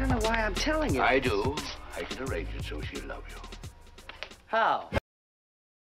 don't know why I'm telling you. I do. I can arrange it so she'll love you. How?